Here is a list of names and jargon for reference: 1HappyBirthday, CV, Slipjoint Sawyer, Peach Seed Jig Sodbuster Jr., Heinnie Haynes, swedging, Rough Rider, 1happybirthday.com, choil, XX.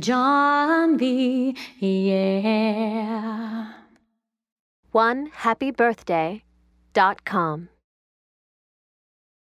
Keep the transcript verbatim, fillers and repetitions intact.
John B. Yeah. one happy birthday dot com